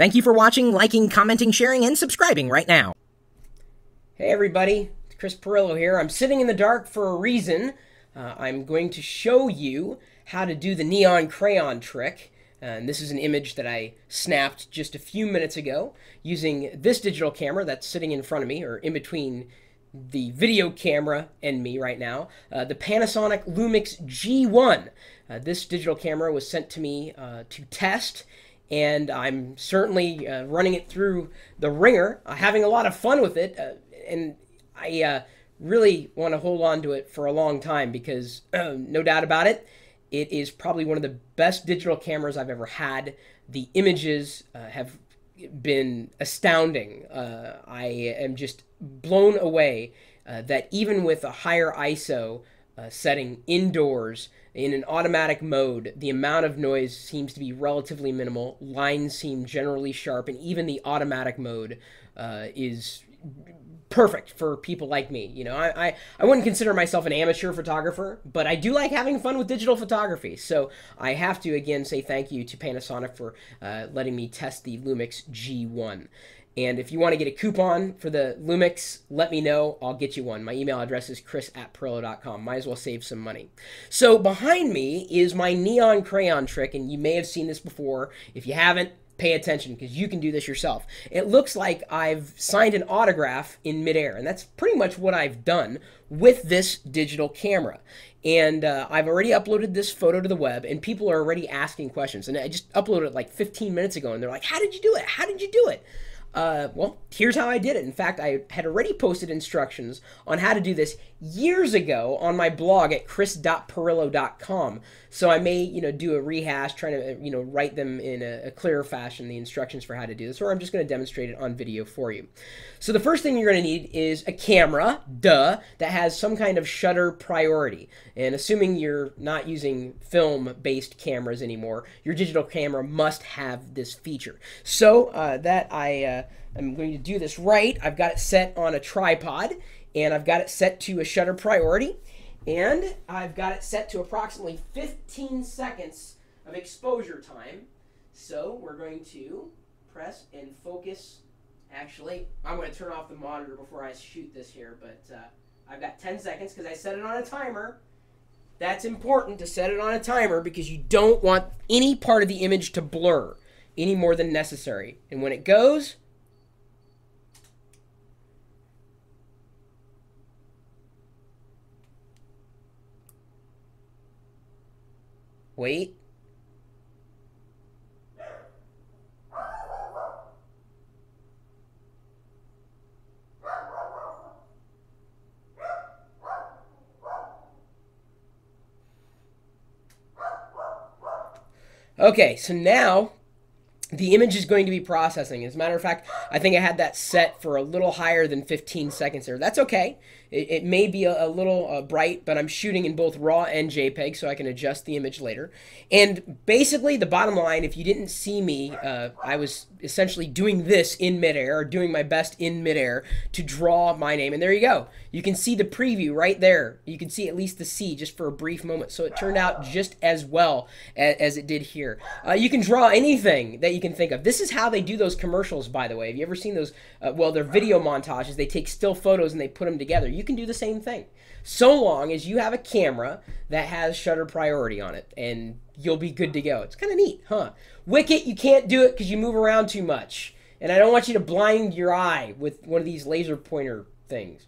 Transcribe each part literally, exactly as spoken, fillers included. Thank you for watching, liking, commenting, sharing, and subscribing right now. Hey everybody, it's Chris Pirillo here. I'm sitting in the dark for a reason. Uh, I'm going to show you how to do the neon crayon trick. Uh, and this is an image that I snapped just a few minutes ago using this digital camera that's sitting in front of me, or in between the video camera and me right now, uh, the Panasonic Lumix G one. Uh, this digital camera was sent to me uh, to test, and I'm certainly uh, running it through the ringer, uh, having a lot of fun with it, uh, and I uh, really want to hold on to it for a long time because, uh, no doubt about it, it is probably one of the best digital cameras I've ever had. The images uh, have been astounding. Uh, I am just blown away uh, that even with a higher I S O uh, setting indoors in an automatic mode, the amount of noise seems to be relatively minimal. Lines seem generally sharp, and even the automatic mode uh, is perfect for people like me. You know, I, I, I wouldn't consider myself an amateur photographer, but I do like having fun with digital photography. So I have to, again, say thank you to Panasonic for uh, letting me test the Lumix G one. And if you want to get a coupon for the Lumix, let me know. I'll get you one. My email address is chris at pirillo dot com. Might as well save some money. So behind me is my neon crayon trick, and you may have seen this before. If you haven't, pay attention, because you can do this yourself. It looks like I've signed an autograph in midair, and that's pretty much what I've done with this digital camera. And uh, I've already uploaded this photo to the web, and people are already asking questions. And I just uploaded it like fifteen minutes ago, and they're like, how did you do it? How did you do it? Uh, well, here's how I did it. In fact, I had already posted instructions on how to do this years ago on my blog at chris dot pirillo dot com. So I may, you know, do a rehash, trying to, you know, write them in a, a clearer fashion, the instructions for how to do this, or I'm just going to demonstrate it on video for you. So the first thing you're going to need is a camera, duh, that has some kind of shutter priority. And assuming you're not using film-based cameras anymore, your digital camera must have this feature. So uh, that I... Uh, I'm going to do this right. I've got it set on a tripod, and I've got it set to a shutter priority, and I've got it set to approximately fifteen seconds of exposure time. So we're going to press and focus. Actually, I'm going to turn off the monitor before I shoot this here, but uh, I've got ten seconds because I set it on a timer. That's important to set it on a timer because you don't want any part of the image to blur any more than necessary. And when it goes, wait. Okay, so now the image is going to be processing. As a matter of fact, I think I had that set for a little higher than fifteen seconds there. That's okay. It, it may be a, a little uh, bright, but I'm shooting in both RAW and JPEG, so I can adjust the image later. And basically, the bottom line, if you didn't see me, uh, I was essentially doing this in midair, or doing my best in midair to draw my name. And there you go. You can see the preview right there. You can see at least the C just for a brief moment. So it turned out just as well as, as it did here. Uh, you can draw anything that you can think of. This is how they do those commercials, by the way. Have you ever seen those? Uh, well, they're video montages. They take still photos and they put them together. You can do the same thing, so long as you have a camera that has shutter priority on it, and you'll be good to go. It's kind of neat, huh? Wicket, you can't do it because you move around too much, and I don't want you to blind your eye with one of these laser pointer things.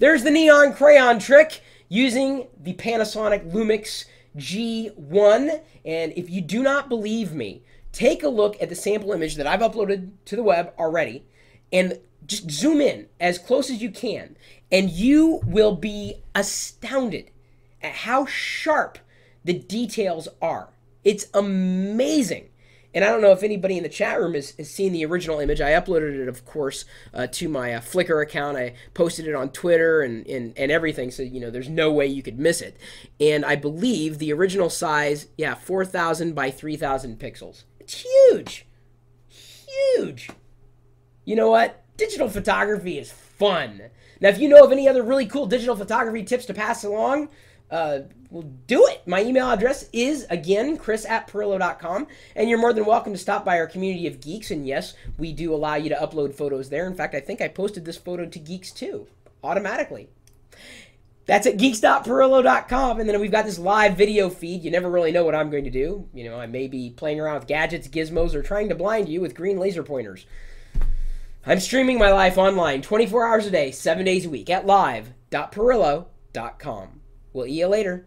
There's the neon crayon trick using the Panasonic Lumix G one, and if you do not believe me, take a look at the sample image that I've uploaded to the web already, and just zoom in as close as you can, and you will be astounded at how sharp the details are. It's amazing. And I don't know if anybody in the chat room has, has seen the original image. I uploaded it, of course, uh, to my uh, Flickr account. I posted it on Twitter and, and, and everything, so, you know, there's no way you could miss it. And I believe the original size, yeah, four thousand by three thousand pixels. It's huge. Huge. You know what? Digital photography is fun. Now, if you know of any other really cool digital photography tips to pass along, uh, well, do it. My email address is, again, chris at pirillo dot com, and you're more than welcome to stop by our community of geeks, and yes, we do allow you to upload photos there. In fact, I think I posted this photo to geeks, too, automatically. That's at geeks dot pirillo dot com, and then we've got this live video feed. You never really know what I'm going to do. You know, I may be playing around with gadgets, gizmos, or trying to blind you with green laser pointers. I'm streaming my life online twenty-four hours a day, seven days a week at live dot pirillo dot com. We'll see you later.